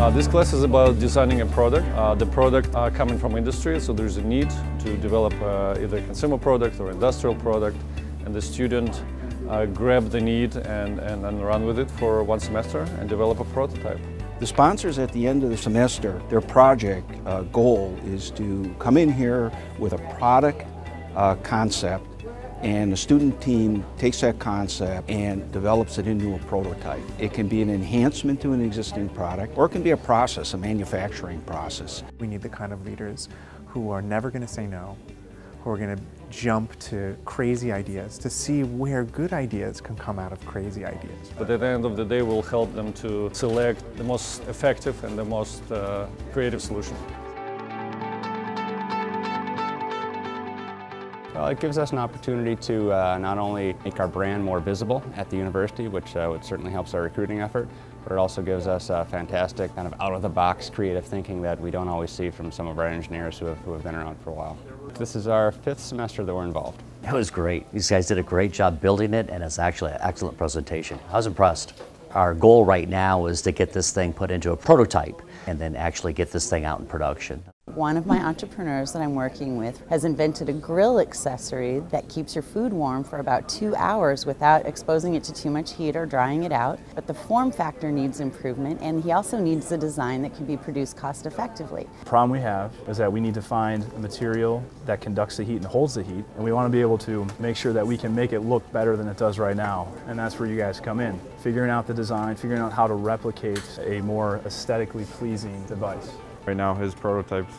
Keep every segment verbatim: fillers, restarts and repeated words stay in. Uh, this class is about designing a product. Uh, the products are coming from industry, so there's a need to develop uh, either a consumer product or industrial product, and the student uh, grab the need and, and, and run with it for one semester and develop a prototype. The sponsors at the end of the semester, their project uh, goal is to come in here with a product uh, concept, and the student team takes that concept and develops it into a prototype. It can be an enhancement to an existing product, or it can be a process, a manufacturing process. We need the kind of leaders who are never going to say no, who are going to jump to crazy ideas, to see where good ideas can come out of crazy ideas. But at the end of the day, we'll help them to select the most effective and the most uh, creative solution. Well, it gives us an opportunity to uh, not only make our brand more visible at the university, which, uh, which certainly helps our recruiting effort, but it also gives us a fantastic kind of out-of-the-box creative thinking that we don't always see from some of our engineers who have, who have been around for a while. This is our fifth semester that we're involved. It was great. These guys did a great job building it, and it's actually an excellent presentation. I was impressed. Our goal right now is to get this thing put into a prototype and then actually get this thing out in production. One of my entrepreneurs that I'm working with has invented a grill accessory that keeps your food warm for about two hours without exposing it to too much heat or drying it out. But the form factor needs improvement, and he also needs a design that can be produced cost effectively. The problem we have is that we need to find a material that conducts the heat and holds the heat, and we want to be able to make sure that we can make it look better than it does right now. And that's where you guys come in, figuring out the design, figuring out how to replicate a more aesthetically pleasing device. Right now his prototype's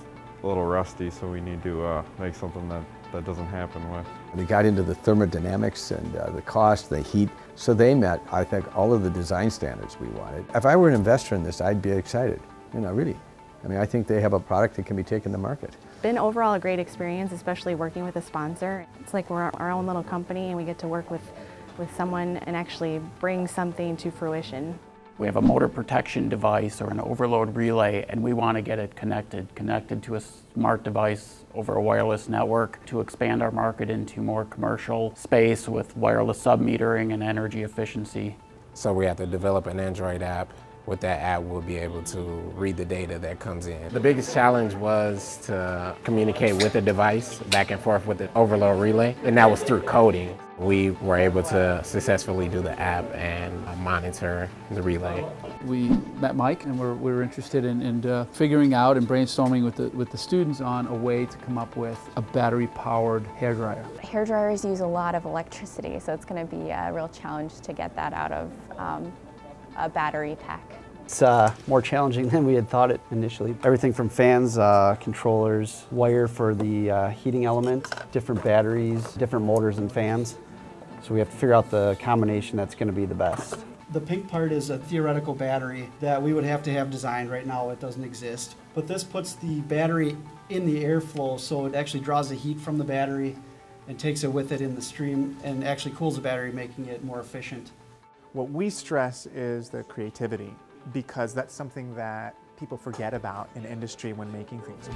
a little rusty, so we need to uh, make something that, that doesn't happen with. We got into the thermodynamics and uh, the cost, the heat, so they met, I think, all of the design standards we wanted. If I were an investor in this, I'd be excited, you know, really. I mean, I think they have a product that can be taken to market. It's been overall a great experience, especially working with a sponsor. It's like we're our own little company, and we get to work with, with someone and actually bring something to fruition. We have a motor protection device or an overload relay, and we want to get it connected, connected to a smart device over a wireless network to expand our market into more commercial space with wireless submetering and energy efficiency. So we have to develop an Android app. With that app, we'll be able to read the data that comes in. The biggest challenge was to communicate with the device back and forth with the overload relay, and that was through coding. We were able to successfully do the app and monitor the relay. We met Mike, and we're, we were interested in, in uh, figuring out and brainstorming with the, with the students on a way to come up with a battery-powered hairdryer. Hairdryers use a lot of electricity, so it's going to be a real challenge to get that out of um, a battery pack. It's uh, more challenging than we had thought it initially. Everything from fans, uh, controllers, wire for the uh, heating element, different batteries, different motors and fans. So we have to figure out the combination that's going to be the best. The pink part is a theoretical battery that we would have to have designed. Right now it doesn't exist. But this puts the battery in the airflow, so it actually draws the heat from the battery and takes it with it in the stream and actually cools the battery, making it more efficient. What we stress is the creativity, because that's something that people forget about in industry when making things.